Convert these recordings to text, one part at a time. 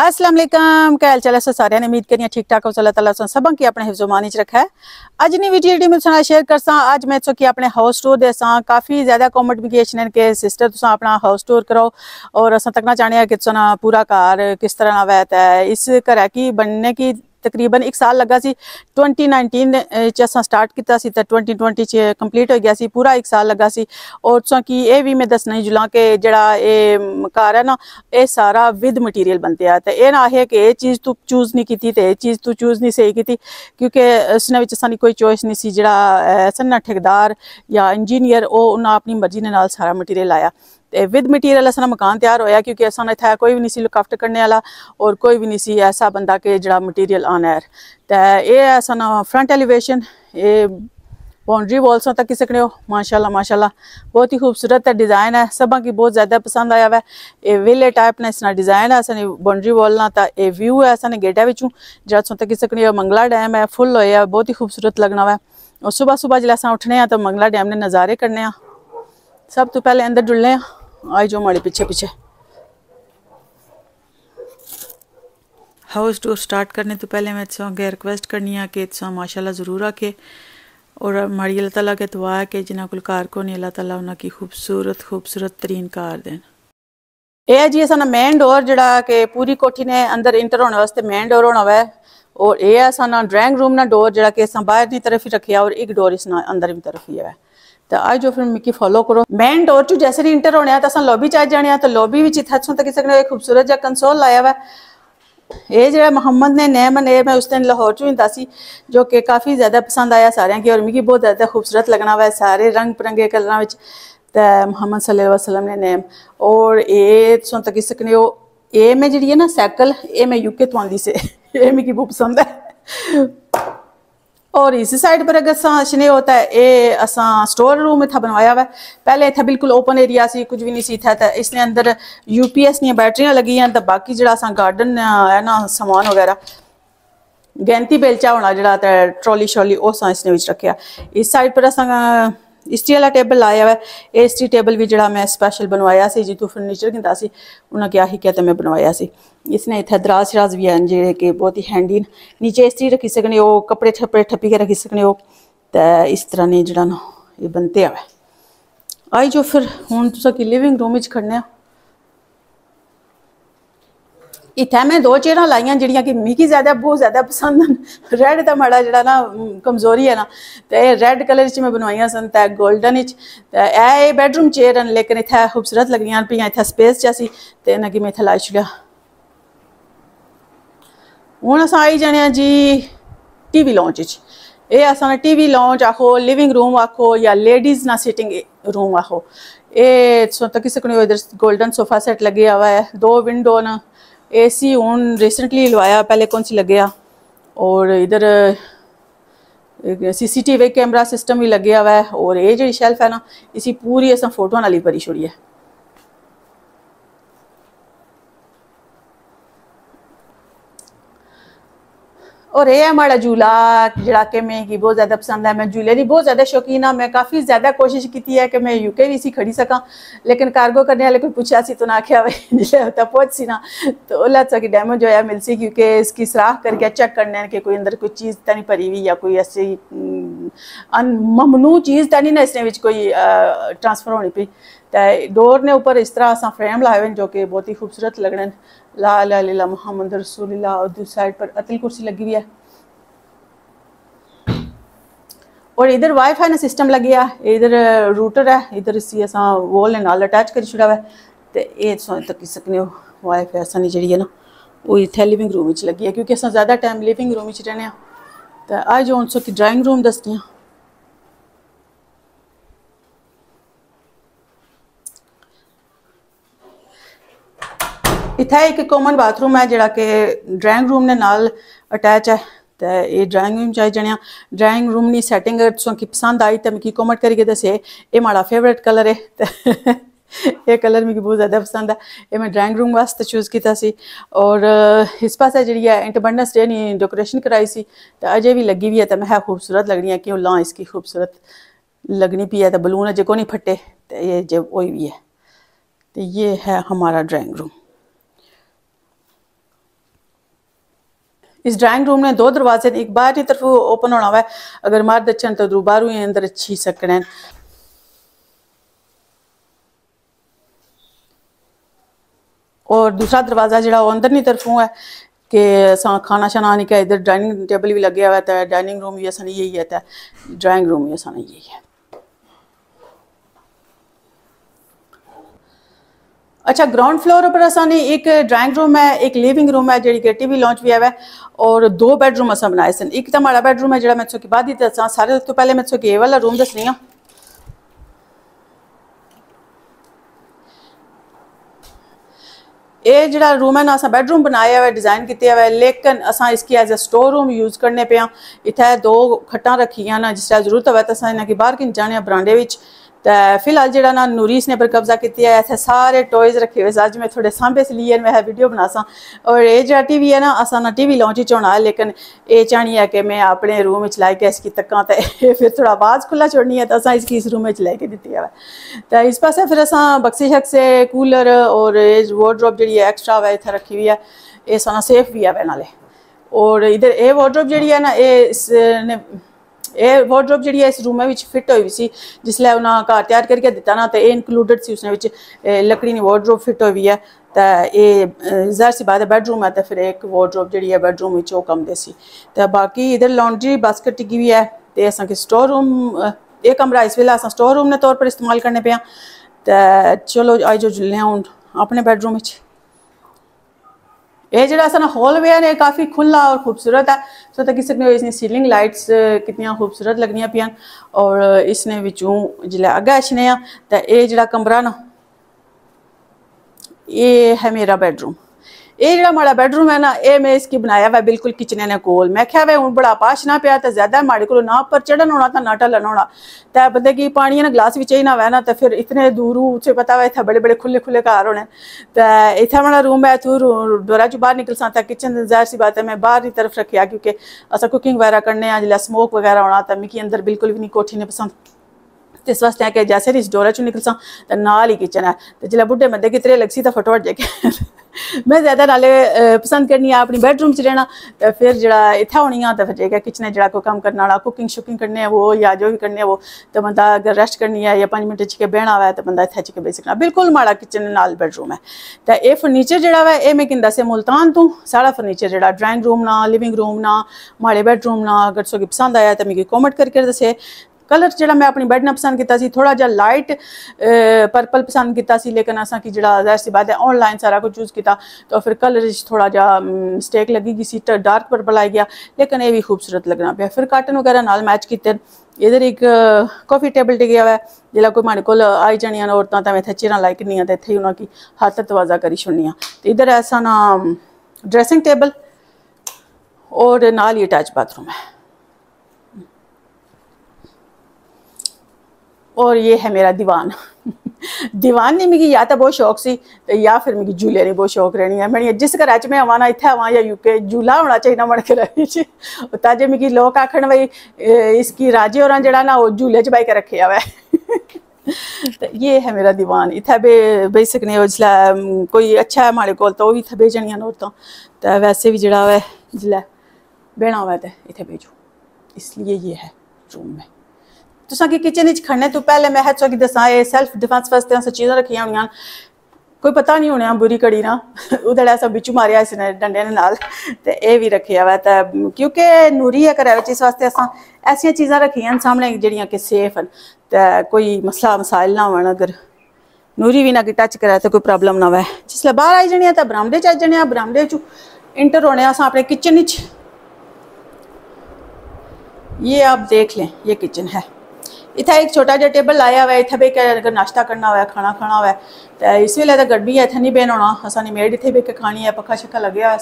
अस्सलाम वालेकुम। क्या हाल चाल है सारे ने? उम्मीद करिए ठीक ठाक हो। अल्लाह ताला सबन की अपने हिफ्ज़ो मानिच रखा है। अज नई वीडियो जी मैं शेयर कर सा। अज मैं सो कि अपने हाउस टूर दे सा काफ़ी ज़्यादा कॉमेंट भी किए छन कि सिस्टर तुस अपना हाउस टूर करो और अस तकना चाहने कि तुसा ना पूरा घर किस तरह ना वैत है। इस घर की बनने की तकरीबन एक साल लगा सी। 2019 च असा स्टार्ट किया सी ते 2020 च कंप्लीट हो गया सी। पूरा एक साल लगा सी। और तुसा कि यह भी मैं दसना जुला कि जड़ा ये घर है ना ये सारा विद मटीरियल बनते है। तो यह ना है कि यह चीज़ तू चूज़ नहीं की, यह चीज़ तू चूज़ नहीं सही की, क्योंकि उसने असानी कोई चॉइस नहीं सी। जड़ा सन ठेकेदार या इंजीनियर उन्हें अपनी मर्जी नाल सारा मटीरियल आया। तो विद मटीरियल असा मकान तैयार होया, क्योंकि असा इतना कोई भी नहीं सी लुकावट करने वाला और कोई भी नहीं सी ऐसा बंदा कि जड़ा मटीरियल आना है। तो यह असा फ्रंट एलिवेशन ये बाउंड्री वॉल्सों तक ही सकने हो। माशाल्लाह माशाल्लाह बहुत ही खूबसूरत डिज़ाइन है। सब की बहुत ज़्यादा पसंद आया हुआ है। विले टाइप ना इसना डिज़ाइन है। असानी बाउंड्री वॉल ना तो यह व्यू है असाने गेटा विचों जरा सो तक ही सकने हो। मंगला डैम है फुल होया, बहुत ही खूबसूरत लगना हुआ। और सुबह सुबह जिला अस उठने तो मंगला डैम ने नज़ारे करने। सब तो पहले अंदर जुड़ने आई जो माड़े पीछे पीछे। हाउस टूर स्टार्ट करने तो पहले मैं तुम अगर रिक्वेस्ट करनी है कि तुम माशाल्लाह ज़रूर आके और माड़ी अल्लाह ताला के दुआ है कि जिन्होंने कार को नहीं अल्लाह ताला उनकी खूबसूरत खूबसूरत तरीन कार दें। यह जी असा मेन डोर जड़ा कि पूरी कोठी ने अंदर इंटर होने वास्ते मेन डोर होना है। और यह असा ड्राइंग रूम ना डोर जड़ा कि बाहर की तरफ ही रखे और एक डोर इस अंदर की तरफ ही है। तो आज जो फिर मिकी फॉलो करो। मेन डोर चू जैसे ही इंटर होने तो लॉबी च आ जाने। तो लॉबी विच इतना तक सकने खूबसूरत जहा कंसोल लाया हुआ। ये जो मोहम्मद ने नैमन ये मैं उस दिन लाहौर चू हिंदा सी, जो कि काफ़ी ज़्यादा पसंद आया सारे की और मिकी बहुत ज़्यादा खूबसूरत लगना हुआ। सारे रंग बिरंगे कलर तो मुहम्मद सल्लल्लाहु अलैहि वसल्लम ने नैम। और ये तुम तक सकने हो। ये मैं जी ना सैकल ये मैं यूके तो आँदी से ये मिकी बहुत पसंद है। और इसी साइड पर अगर सने होता है ये असा स्टोर रूम इतना बनवाया हुआ है। पहले इतना बिल्कुल ओपन एरिया सी, कुछ भी नहीं सी था। इसने अंदर यूपीएस दी बैटरियां लगी हैं। तो बाकी जो असा गार्डन है ना समान वगैरह गैंती बेलचा होना जरा ट्रॉली शॉली उस इसने रखे। इस साइड पर असा हिस्ट्री वाला टेबल लाया हुआ है। ये हिस्ट्री टेबल भी जरा मैं स्पैशल बनवाया से जी तू फर्नीचर गिंदा सी उन्हें क्या ही क्या तो मैं बनवाया से। इसने इतना दराज शराज भी हैं जे कि बहुत ही हैंडी। नीचे हिस्ट्री रखी सकने हो, कपड़े छपड़े ठप्पी के रखी सकने हो। तो इस तरह ने जरा ना ये बनते है। आई जो फिर हूँ तुम कि लिविंग रूम में खड़ने। इतना मैं दो चेयर लाइया जड़ियाँ कि मिगी ज़्यादा बहुत ज़्यादा पसंद हैं। रेड का माड़ा जरा ना कमजोरी है ना, तो यह रेड कलर च मैं बनवाइया सन तो गोल्डन विच। तो यह बैडरूम चेयर हैं लेकिन इतना खूबसूरत लगनियां पियाँ। इतना स्पेस जैसी तो इन्हें कि मैं इतना लाई छुड़िया। हूँ अस आई जाने जी टी वी लॉन्च विच। यह असा टी वी लॉन्च आखो, लिविंग रूम आखो या लेडीज़ ना सिटिंग रूम आखो। ये तक सकने इधर गोल्डन सोफा सेट लगे हुआ है। दो विंडो न एसी हूँ रिसेंटली लवाया, पहले कौन सी लगे। और इधर सीसीटीवी कैमरा सिस्टम भी लगे हुआ है। और ये जी शेल्फ है ना इसी पूरी असा फोटो नाली भरी छोड़ी है। और यह है माड़ा झूला जड़ा कि मैं कि बहुत ज़्यादा पसंद है। मैं झूले की बहुत ज़्यादा शौकीन हाँ। मैं काफ़ी ज़्यादा कोशिश की है कि मैं यूके भी इसी खड़ी सका, लेकिन कार्गो करने वाले कोई पूछा सी तो ना आख्या जिले पहुँच सी ना तो लाचा की डैमो जो है मिल सी, क्योंकि इसकी सराह करके चेक करने कि कोई अंदर कोई चीज़ तो नहीं भरी हुई या कोई ऐसी ममनू चीज़ तो नहीं ना इसने कोई ट्रांसफर होनी पी। तो डोर ने ऊपर इस तरह असा फ्रेम लाए हैं जो कि बहुत ही खूबसूरत लगने। ला ला ला मोहम्मद रसूलुल्लाह। और दूसरी साइड पर अतल कुर्सी लगी हुई है। और इधर वाईफाई ना सिस्टम लगी है। इधर रूटर है। इधर इसी असा वॉल नाल अटैच करी छुड़ा हुआ है। तो ये तक सकने हो वाईफाई असा जी है ना वो इतने लिविंग रूम में लगी है, क्योंकि असा ज़्यादा टाइम लिविंग रूम में रहने। तो आज हूँ सो कि ड्राइंग रूम दसती हाँ। इतना एक कॉमन बाथरूम है जड़ा कि ड्राइंग रूम ने नाल अटैच है। तो ये ड्राइंग रूम चाहिए जने ड्राइंग रूम की सैटिंग तुम की पसंद आई तो मिगी कॉमेंट करके दसे। ये माड़ा फेवरेट कलर है। ये कलर मुझे बहुत ज़्यादा पसंद है। ये मैं ड्राइंग रूम वास्ते चूज़ किया सी। और इस पास जी है इंडिपेंडेंस डे ने डेकोरेशन कराई सी तो अजय भी लगी हुई है। तो मैं खूबसूरत लगनी है कि लाँ इसकी खूबसूरत लगनी पी है। तो बलून अजय को नहीं फटे तो ये जब हुई भी है। तो ये है हमारा ड्राइंग रूम। इस ड्राइंग रूम ने दो दरवाजे एक बाहर की तरफ ओपन होना हुआ, अगर मर्द अच्छे तो बारू अंदर अच्छी सकने। और दूसरा दरवाजा जो अंदर की तरफों है कि खाना शाना नहीं, क्या इधर डाइनिंग टेबल भी लगे हुआ है, डाइनिंग रूम भी ऐसा नहीं यही है, ड्राइंग रूम भी ऐसा नहीं यही है। अच्छा, ग्राउंड फ्लोर पर असानी एक ड्राइंग रूम है, एक लिविंग रूम है जी कि टीवी लॉन्च भी है और दो बेडरूम असा बनाए सन। एक तो हमारा बेडरूम है जो मैं तुझे बाद ही दसा, सारे तो पहले मैं तुझे ये वाला रूम दसनी हूँ। ये जो रूम है ना असा बेडरूम बनाया हुआ डिजाइन किया हुआ, लेकिन असा इसकी as a store room use करने पे। इतने दो खट्टा रखिया ना जिस तरह जरूरत हो तो असा इन्हें बाहर किन जाने बरांडे में। तो फिलहाल जो ना नूरीस ने पर कब्जा किया, इतने सारे टॉयज रखे हुए, अज मैं थोड़े सामभे इसलिए मैं वीडियो बना सा। और ये जो टीवी है ना असा ना टीवी लॉन्च ही होना, लेकिन ये चाहनी है कि मैं अपने रूम में लाई के इसकी तक्का, तो फिर थोड़ा आवाज़ खुला छोड़नी है तो असा इसकी इस रूम में लाई के दी है। तो इस पास फिर असा बक्सी शक्से कूलर और वार्डरोब जी एक्स्ट्रा वे इतना रखी हुई है, ये सारा सेफ भी है नाले। और इधर ये वार्डरोब जी है ना, ये ये वार्डरोब जी इस रूम में फिट हुई सी, जिसले उन्हें घर तैयार करके दिता ना तो ये इंक्लूडेड सी उसने विच लकड़ी की वार्डरोब फिट हुई है। तो ये जहर सी बात है बेडरूम है तो फिर एक वार्डरोब जी है बेडरूम में कम दे सी। तो बाकी इधर लॉन्ड्री बास्केट टिकी हुई है। तो असं स्टोर रूम ये कमरा इस वेला अस स्टोर रूम के तौर पर इस्तेमाल करने पे। तो चलो आज जो जुलने हूँ अपने बेडरूम में। ये जो असा हॉलवेयर है काफ़ी खुला और खूबसूरत है, सो तक सकते हो इसने सीलिंग लाइट्स कितनी खूबसूरत लगनिया पियान। और इसने विचों जिले अगे अच्छने तो ये जो कमरा ना ये है मेरा बेडरूम। ये जो माड़ा बेडरूम है ना ये मैं इसकी बनाया हुआ बिल्कुल किचन ने कोल। मैं क्या वे हूँ बड़ा पाश ना पिया तो ज्यादा माड़े को ना पर चढ़न होना तो ना ढलन होना, तो बंदे की पानी ना गिलास भी चाहिए ना वह ना, तो फिर इतने दूरू उसे पता हुआ इतना बड़े बड़े खुले खुले घर होने। तो इतना माड़ा रूम है, तू डोरा चू बाहर निकल सकता। किचन जाहिर सी बात है मैं बाहर की तरफ रखिया क्योंकि असा कुकिंग वगैरह करने जिला स्मोक वगैरह होना तो मिकी अंदर बिल्कुल भी नहीं कोठी नहीं पसंद। इस वास्ते कि जैसे इस डोरा चू निकल सा तो नाल ही किचन है, तो जिला बुढ़े बंदे की त्रे लग सी तो फटोफट जाके मैं ज़्यादा नाले पसंद करनी है अपनी बेडरूम से रहना। तो फिर जो इतना होनी है तो फिर जगह किचन जरा कोई काम करना कुकिंग शुकिंग करने वो या जो भी करने वो, तो बंदा अगर रेस्ट करनी है या 5 मिनट चिके बहना हुआ है तो बंदा इतना चिके बह सकना। बिल्कुल माड़ा किचन नाल बेडरूम है। तो ये फर्नीचर जोड़ा वा ये मैं किंदा से मुल्तान तू सारा फर्नीचर जो ड्राइंग रूम ना लिविंग रूम ना माड़े बेडरूम ना अगर सो पसंद आया तो मैं कॉमेंट करके दसे। कलर जो मैं अपनी बेड न पसंद किया सी, थोड़ा जहा लाइट पर्पल पसंद किया सी, लेकिन असा कि जो जाहिर सी बात है ऑनलाइन सारा कुछ यूज़ किया तो फिर कलर थोड़ा जहा मिस्टेक लगी सी, डार्क पर्पल आई गया, लेकिन यह भी खूबसूरत लगना पाया। फिर काटन वगैरह नाल मैच किए। इधर एक कॉफ़ी टेबल टिकया हुआ है, जिला कोई माड़े को आई जानिया औरतां तो मैं इतने चिरा लाई करनी, तो इतने ही उन्होंने हाथ तवाजा करी छोड़नी। तो इधर ऐसा ना ड्रेसिंग टेबल और नाल ही अटैच बाथरूम है। और ये है मेरा दीवान। दीवान ने मुझे या तो बहुत शौक सी या फिर मुझे झूले ने बहुत शौक रहनी है। मैं जिस घर में आवा ना इतने आवा या यूके झूला होना चाहिए ना मड़के रही ताजे मुझे लोग आखन भाई इसकी राजे और जड़ा ना वो झूले च बह के रखे हुआ है। तो ये है मेरा दीवान। इतना बेच सकने जिला कोई अच्छा है माड़े को तो इतना बेचनिया औरतों, तो वैसे भी जड़ा है जिला बहना हुआ तो इतना बेचो, इसलिए ये है रूम में। तुसा कि किचन खड़ने तो पहले मैं है कि दसा ये सैल्फ डिफेंस वास्ते अस चीज़ा रखिया हुई, कोई पता नहीं होने बुरी घड़ी ना उधर ऐसा बिचू मारिया इसने डंडे नाल, तो यह भी रखिया हुआ तो क्योंकि नूरी है घर। इस वास्ते असा ऐसा चीज़ा रखिया सामने जड़िया कि सेफ हैं, तो कोई मसला मसाइल ना हो, अगर नूरी भी ना कि टच करे तो कोई प्रॉब्लम ना हो। जिसले बहर आई जाने तो बरामदे च आई जाने, बरामदे चू इंटर होने अस अपने किचन। ये आप देख लें ये किचन है। इतना एक छोटा जहा टेबल लाया हुआ है, इतना बेकर अगर नाश्ता करना हुआ खाना खाना हुआ तो इस वेले तो गर्मी है इतना नहीं बहन होना, असा नहीं मेड इतने बेकर खानी है, पखा शखा लगे हुआ।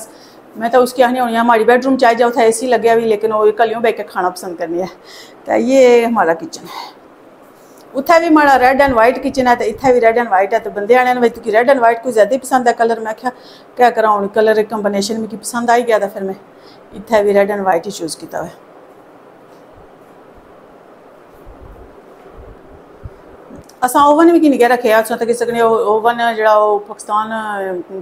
मैं तो उसकी आनी होनी हमारी बेडरूम चाहिए जाओ था ए सी लगे हुई, लेकिन वो कलियों बेकर खाना पसंद करनी है। तो ये हमारा किचन है। उतना भी माड़ा रेड एंड वाइट किचन है, तो इतना भी रेड एंड वाइट है। तो बंदे आने क्योंकि रेड एंड वाइट कोई ज़्यादा ही पसंद है कलर, मैं क्या करा हूँ कलर कंबीनेशन मुझे पसंद आई गया, तो फिर मैं इतना भी रेड एंड वाइट ही चूज़ किया हुआ। असा ओवन भी निगा रखे अस तो कही सकने ओवन जो पाकिस्तान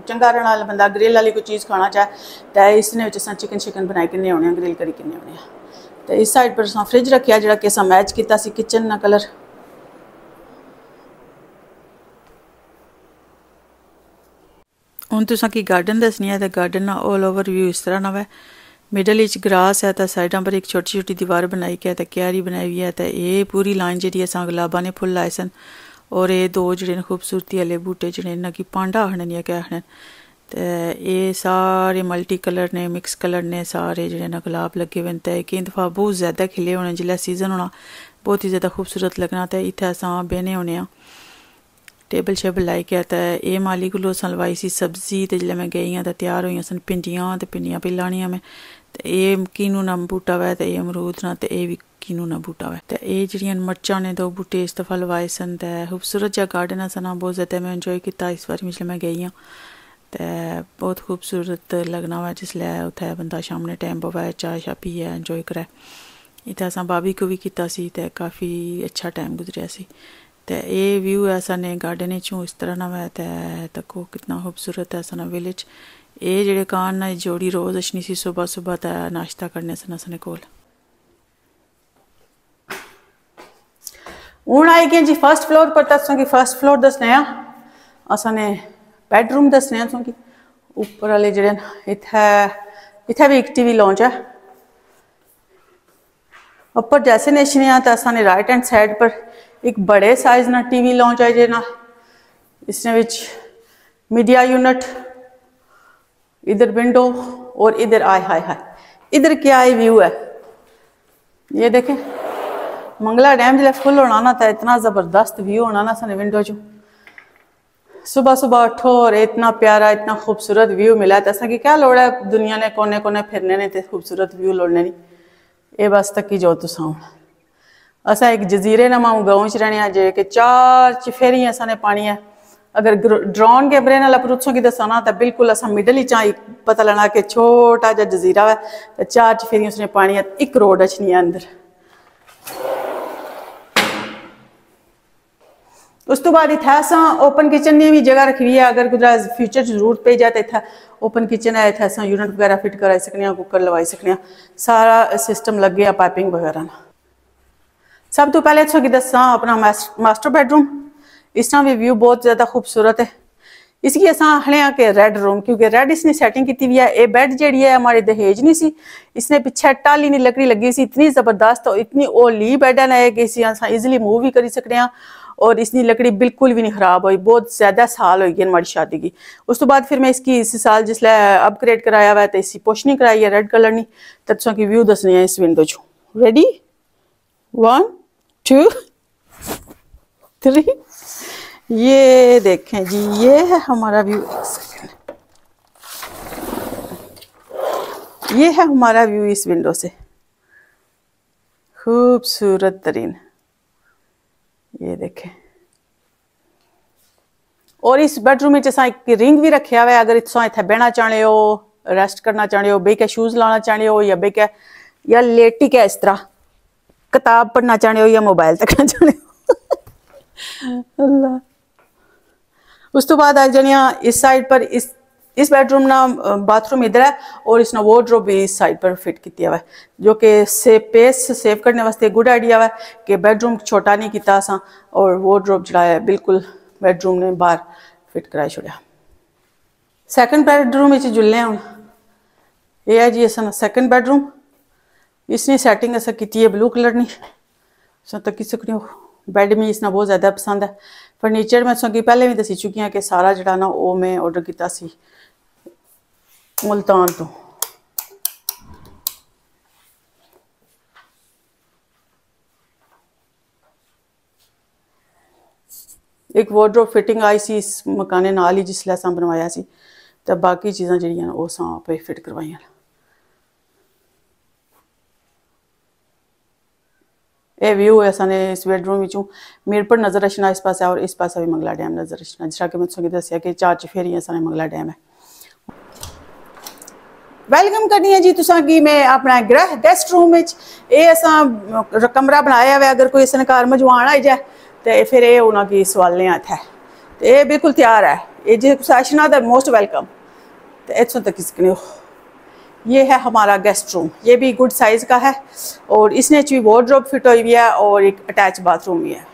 चंगा रहने वाला बंदा ग्रिल वाली कोई चीज़ खाना चाहे तो इसने चिकन शिकन बनाई किन्ने होने ग्रिल करी किन्ने होने। तो इस साइड पर असा फ्रिज रखे जो कि असा मैच किया किचन ना कलर हूँ तुसा कि गार्डन दसनी है तो गार्डन ना ऑल ओवर व्यू इस तरह ना है मिडल इच ग्रास है तो साइडों पर एक छोटी छोटी दीवार बनाई है तो क्यारी बनाई हुई है तो ये पूरी लाइन जी असा गुलाबा ने फुल लाए सन और ये दो जोड़े खूबसूरती आले बूटे जोड़े ना कि पांडा आखन या क्या आखन तो ये सारे मल्टी कलर ने मिक्स कलर ने सारे जोड़े ना गुलाब लगे हुए हैं। कई दफा बहुत ज़्यादा खिले होने जिला सीजन होना बहुत ही ज़्यादा खूबसूरत लगना तो इतना असा बहने होने टेबल शेबल लाई के आता है। ये माली को असा लवाई सी सब्जी तो जिल्लै मैं गई हाँ तो तैयार हुई सन भिंडियां तो भिंडियां पे लानियां मैं तो ये किनू ना बूटा वा तो यह अमरूद ना तो यह भी किनू ना बूटा वा तो ये जिड़ियां मर्चां ने दो बूटे इस दफ़ा लवाए सन तो खूबसूरत जहा गार्डन असा ना बहुत ज़्यादा मैं इंजॉय किया इस बार जिसलै मैं गई हाँ तो बहुत खूबसूरत लगना वा जिसलै उत्थे बंदा शाम टाइम पवै चाह शाह पीए इंजॉय करै। इत्थे असा बाबी को भी किया काफ़ी अच्छा टाइम गुजरिया सी तो ये व्यू है साने गार्डन चूँ इस तरह ना है तो तको कितना खूबसूरत है साना विलेज। ये जेडे कान ना जोड़ी रोज़ अच्छी सी सुबह सुबह तो नाश्ता करने सन साने कोल। हूँ आई गए जी फर्स्ट फ्लोर पर दसों कि फर्स्ट फ्लोर दसने असाने बैडरूम दसने कि उपर वाले जेडे इत्थे भी एक टीवी लॉन्च है उपर जैसे नेशने तो असाने राइट हैंड साइड पर एक बड़े साइज ना टीवी लॉन्च है जो ना इसने विच मीडिया यूनिट इधर विंडो और इधर आए हाय हाय इधर क्या ही व्यू है। ये देखें मंगला डैम जब फुल होना ना तो इतना ज़बरदस्त व्यू होना ना साने विंडो जो सुबह सुबह उठो और इतना प्यारा इतना खूबसूरत व्यू मिला तो ऐसा कि क्या लोड़ है दुनिया ने कोने कोने फिरने ने तो खूबसूरत व्यू लोड़ने नहीं। ये बस तक ही जो तुसा हूँ असा एक जजीरे नमा गाँव रहने जे कि चार चफेरी असा ने पानी है अगर ड्रोन कैमरे नाल परुत्सों की दसा ना तो बिल्कुल असा मिडल चा पता लगना कि छोटा जा जजीरा है तो चार चफेरी उसने पानी है एक रोड अच्छी है अंदर। उस तो बाद इतना असा ओपन किचन ने भी जगह रखी हुई है अगर कुछ फ्यूचर जरूरत पे जाए तो इतना ओपन किचन है इतना असा यूनिट वगैरह फिट कराई सकने कुकर लवाई सकने सारा सिस्टम लग गया पाइपिंग वगैरह ना। सब तो पहले तुहानू दस्सां अपना मास्टर बेडरूम इसका भी व्यू बहुत ज़्यादा खूबसूरत है इसकी अस आखने हाँ कि रेड रूम क्योंकि रेड इसने सैटिंग की हुई है। ये बैड जी है हमारे दहेज नहीं सी इसने पिछले टाली नहीं लकड़ी लगी सी इतनी ज़बरदस्त और इतनी ओली बैड है कि इसी अस ईजिली मूव भी करी सकते हैं और इसकी लकड़ी बिल्कुल भी नहीं खराब हुई बहुत ज़्यादा साल हो गए हमारी शादी की। उस तो बाद फिर मैं इसकी इस साल जिसलै अपग्रेड कराया हुआ तो इसकी पोशनिंग कराई है रेड कलर की तो तुहानू व्यू दसने है इस विंडो चो। रेडी 1 2 3 ये देखें जी ये है हमारा व्यू इस विंडो से खूबसूरत तरीन ये देखें। और इस बेडरूम में असा एक रिंग भी रखे हुआ है अगर तुम इतना बहना चाहते हो रेस्ट करना चाहते हो बेके शूज लाना चाहते हो या बेके या लेटी के इस तरह किताब पढ़ना चाहते हो या मोबाइल तकना चाहते हो अल्लाह। उस तो बाद आ जानिया इस साइड पर इस बेडरूम ना बाथरूम इधर है और इसना वार्डरोब भी इस साइड पर फिट किया हुआ है जो कि स्पेस सेव करने वास्ते गुड आइडिया है कि बेडरूम छोटा नहीं किया असा और वार्डरोब जड़ा है बिल्कुल बेडरूम ने बाहर फिट कराई छोड़ा। सैकेंड बेडरूम में जुलने हूँ यह है जी असा सैकेंड बेडरूम इसने सैटिंग असा की है ब्लू कलर की तकी सकने हो बैड में इसना बहुत ज़्यादा पसंद है। फर्नीचर मैं तुम पहले भी दसी चुकी हाँ कि सारा जड़ा ना वो मैं ऑर्डर किया मुल्तान तो एक वार्डरोब फिटिंग आई सी इस मकाने नाल ही जिसलै अस बनवाया सी तो बाकी चीज़ा जड़ियां ओह अस आपे फिट करवाइया। यह व्यू है साने इस बेडरूम में मीरपुर नज़र रचना इस पास है और इस पास भी मंगला डैम नज़र रचना जिस तरह कि मैं तुझे दसिया कि चार चफेरी साने मंगला डैम है। वेलकम करनी है जी तुसा कि मैं अपना गृह गेस्ट रूम में ये असा कमरा बनाया हुआ अगर कोई इसने घर मजवाना ही जाए तो फिर ये उन्होंने सोआलने इतने तो ये बिल्कुल तैयार है। ये जो सैशन है मोस्ट वेलकम। तो इतों तक सकने ये है हमारा गेस्ट रूम, ये भी गुड साइज़ का है और इसने भी वार्डरोब फिट हुई हुई है और एक अटैच बाथरूम भी है।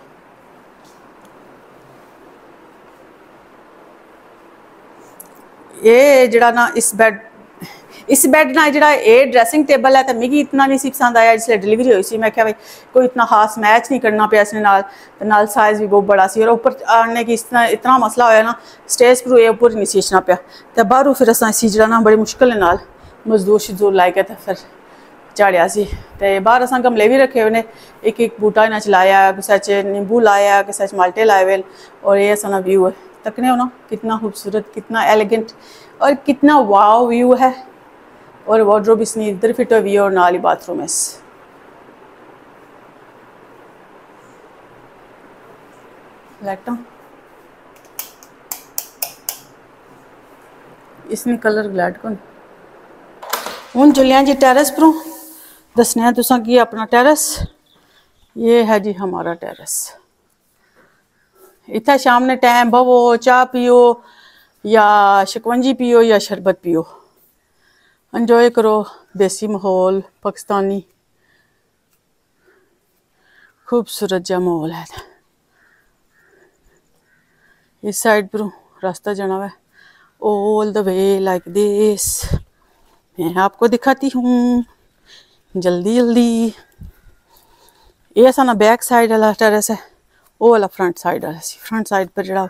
ये जड़ा ना इस बैड ना जड़ा ये ड्रेसिंग टेबल है तो मुझे इतना नहीं सी पसंद आया जिससे डिलीवरी हुई सी। मैं क्या भाई कोई इतना खास मैच नहीं करना पाया इसने नाल, तो नाल साइज़ भी बहुत बड़ा सी और उपर आने की इतना मसला होया ना स्टेज पर ये उपर नहीं सीचना पाया। तो बाहरों फिर असा इसी जड़ा ना बड़ी मुश्किल नाल मजदूर शजदूर ला के तो फिर झाड़िया सी। तो बाहर असा गमले भी रखे हुए ने, एक एक बूटा इन्हें लाया, किसी च नींबू लाया, किसी च माल्टे लाए हुए और ये असा व्यू है। तकने होना कितना खूबसूरत, कितना एलिगेंट और कितना वाव व्यू है। और वार्डरोब इसमें इधर फिट हुई है और नाल ही बाथरूम है। इसमें कलर ग्लैड कौन हूँ चलिया जी टेरेस पर दसने तुसा कि अपना टेरेस। ये है जी हमारा टेरेस। इतना शाम ने टाइम बवो, चाह पियो या शिकवंजी पियो या शरबत पियो, एंजॉय करो देसी माहौल, पाकिस्तानी खूबसूरत जहा माहौल है। इस साइड पर रास्ता जाना है all the way like this. मैं आपको दिखाती हूँ जल्दी जल्दी। ये ऐसा ना बैक साइड वाला टेरेस है, वो वाला फ्रंट साइड वाला। फ्रंट साइड पर जरा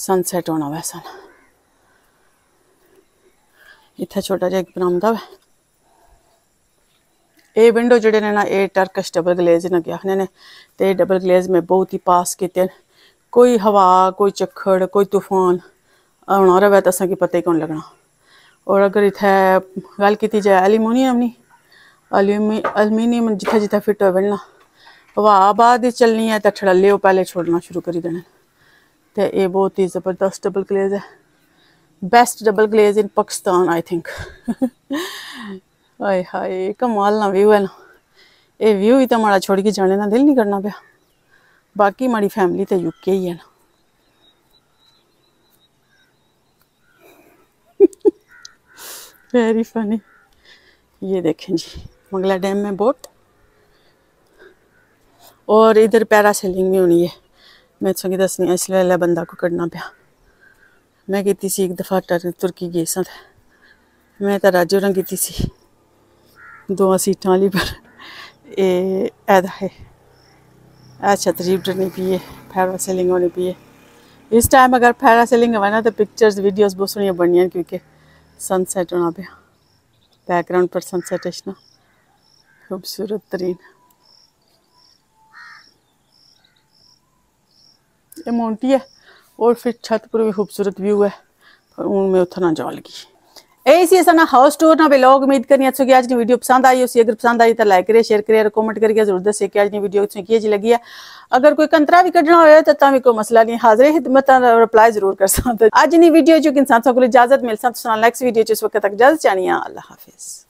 सनसैट होना वैसा ना। इतना छोटा जहा एक बरामदा है। ये विंडो जोड़े ने ना ये टर्किश डबल ग्लेज ना क्या आखने ने, तो ये डबल ग्लेज में बहुत ही पास किए। कोई हवा, कोई चखड़, कोई तूफान आना रवे तो असं पता ही कौन लगना। और अगर इतने गल की जाए एल्यूमीनियम की, एल्यूमीनियम जिथे जिथे फिट हो बनना, हवा बाद चलनी है तो ठड़ल्ले वो पहले छोड़ना शुरू करी देने। तो ये बहुत ही ज़बरदस्त डबल ग्लेज है, best double glaze in Pakistan I think. हाय हाय कमाल ना व्यू है ना। ये व्यू ही तो माड़ा छोड़ के जाने ना दिल नहीं करना पाया। बाकी माड़ी फैमिली तो यूके ही है ना। Very funny. ये देखें जी मंगला डैम में बोट और इधर पैरासेलिंग भी होनी है। मैं तुझे दसनी इसलिए अल्लाह बंदा को करना पाया। मैं की सी एक दफ़ा तुर्की गई स, मैं तो राजू रंग की सी दो सीटां वाली पर ऐदा है ऐ छतरी उतरनी पी है, पैरासेलिंग होनी पी है। इस टाइम अगर पैरासेलिंग होवे ना तो पिक्चर्स वीडियोज़ बहुत सोहनिया बननिया क्योंकि सनसैट होना पे बैकग्राउंड पर सनसैट इतना खूबसूरत तरीन। ये माउंटी है और फिर छत पर भी खूबसूरत व्यू है पर हूँ मैं उतना जा लगी। ऐसी ऐसा ना हाउस टूर ना ब्लॉग। उम्मीद करनी है कि आज की वीडियो पसंद आई उसी। अगर पसंद आई तो लाइक करिए, शेयर करिए और कमेंट करिए। जरूर दसिए कि आज की वीडियो तुझे किए जी लगी है। अगर कोई कंतरा भी कढ़ना हो तो भी कोई मसला नहीं, हाजिर खिदमत रिप्लाई जरूर कर सकते। आज की वीडियो जो इंसान सबको इजाजत मिल सकते। नेक्स्ट वीडियो इस वक्त तक जल्द चाहिए। अल्लाह हाफिज़।